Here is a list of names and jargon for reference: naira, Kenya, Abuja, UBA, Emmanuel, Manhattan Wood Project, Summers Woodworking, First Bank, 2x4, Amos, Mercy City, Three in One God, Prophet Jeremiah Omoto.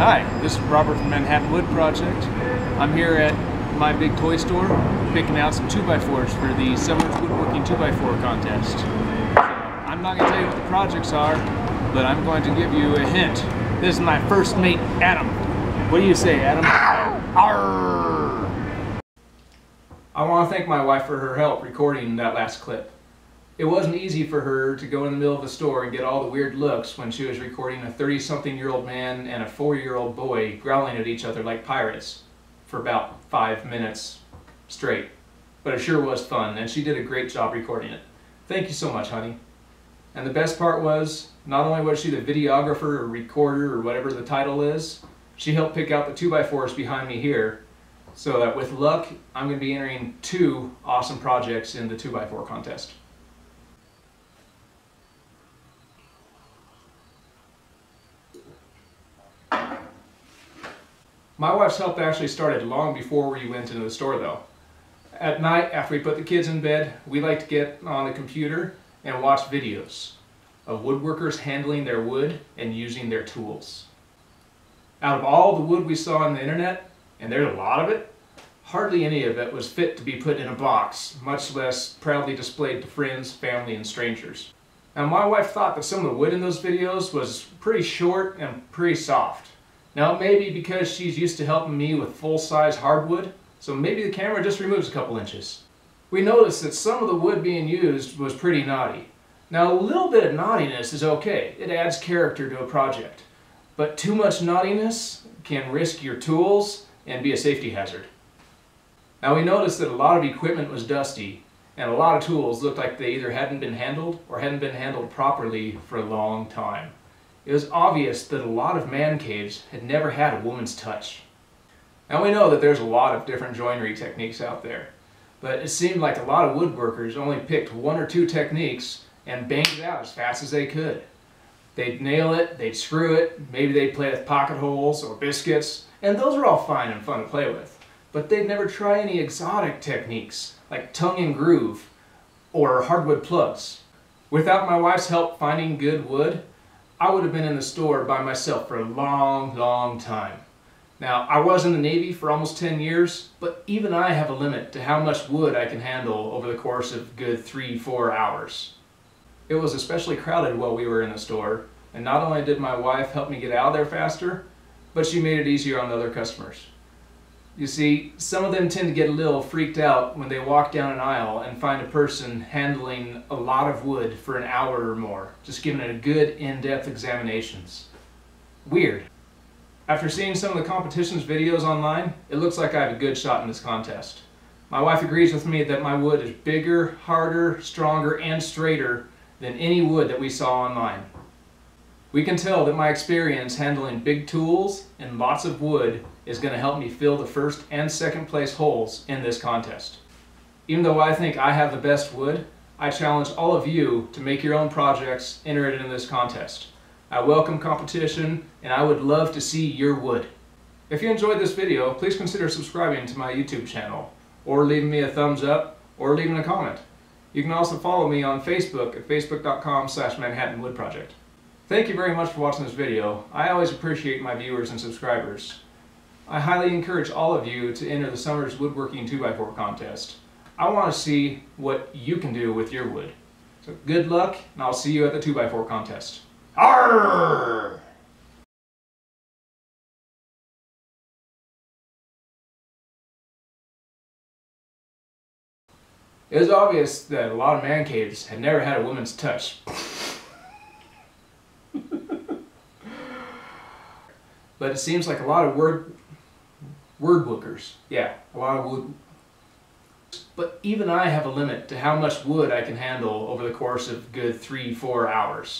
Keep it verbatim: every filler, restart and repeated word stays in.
Hi, this is Robert from Manhattan Wood Project. I'm here at my big toy store picking out some two by fours for the Summers Woodworking two by four contest. I'm not going to tell you what the projects are, but I'm going to give you a hint. This is my first mate, Adam. What do you say, Adam? Arr! I want to thank my wife for her help recording that last clip. It wasn't easy for her to go in the middle of the store and get all the weird looks when she was recording a thirty-something-year-old man and a four-year-old boy growling at each other like pirates for about five minutes straight. But it sure was fun, and she did a great job recording it. Thank you so much, honey. And the best part was, not only was she the videographer or recorder or whatever the title is, she helped pick out the two by fours behind me here, so that with luck, I'm going to be entering two awesome projects in the two by four contest. My wife's help actually started long before we went into the store though. At night, after we put the kids in bed, we like to get on the computer and watch videos of woodworkers handling their wood and using their tools. Out of all the wood we saw on the internet, and there's a lot of it, hardly any of it was fit to be put in a box, much less proudly displayed to friends, family, and strangers. Now my wife thought that some of the wood in those videos was pretty short and pretty soft. Now it may be because she's used to helping me with full-size hardwood, so maybe the camera just removes a couple inches. We noticed that some of the wood being used was pretty knotty. Now a little bit of knottiness is okay, it adds character to a project. But too much knottiness can risk your tools and be a safety hazard. Now we noticed that a lot of equipment was dusty, and a lot of tools looked like they either hadn't been handled or hadn't been handled properly for a long time. It was obvious that a lot of man caves had never had a woman's touch. Now we know that there's a lot of different joinery techniques out there, but it seemed like a lot of woodworkers only picked one or two techniques and banged it out as fast as they could. They'd nail it, they'd screw it, maybe they'd play with pocket holes or biscuits, and those are all fine and fun to play with. But they'd never try any exotic techniques like tongue and groove or hardwood plugs. Without my wife's help finding good wood, I would have been in the store by myself for a long, long time. Now, I was in the Navy for almost ten years, but even I have a limit to how much wood I can handle over the course of good three, four hours. It was especially crowded while we were in the store, and not only did my wife help me get out of there faster, but she made it easier on the other customers. You see, some of them tend to get a little freaked out when they walk down an aisle and find a person handling a lot of wood for an hour or more, just giving it a good in-depth examinations. Weird. After seeing some of the competition's videos online, it looks like I have a good shot in this contest. My wife agrees with me that my wood is bigger, harder, stronger, and straighter than any wood that we saw online. We can tell that my experience handling big tools and lots of wood is going to help me fill the first and second place holes in this contest. Even though I think I have the best wood, I challenge all of you to make your own projects, enter it in this contest. I welcome competition, and I would love to see your wood. If you enjoyed this video, please consider subscribing to my YouTube channel, or leaving me a thumbs up, or leaving a comment. You can also follow me on Facebook at facebook dot com slash Manhattan Wood Project. Thank you very much for watching this video. I always appreciate my viewers and subscribers. I highly encourage all of you to enter the Summers Woodworking two by four contest. I want to see what you can do with your wood. So good luck, and I'll see you at the two by four contest. Arrrrrrr! It was obvious that a lot of man caves had never had a woman's touch. But it seems like a lot of word, word workers, yeah, a lot of wood. But even I have a limit to how much wood I can handle over the course of good three, four hours.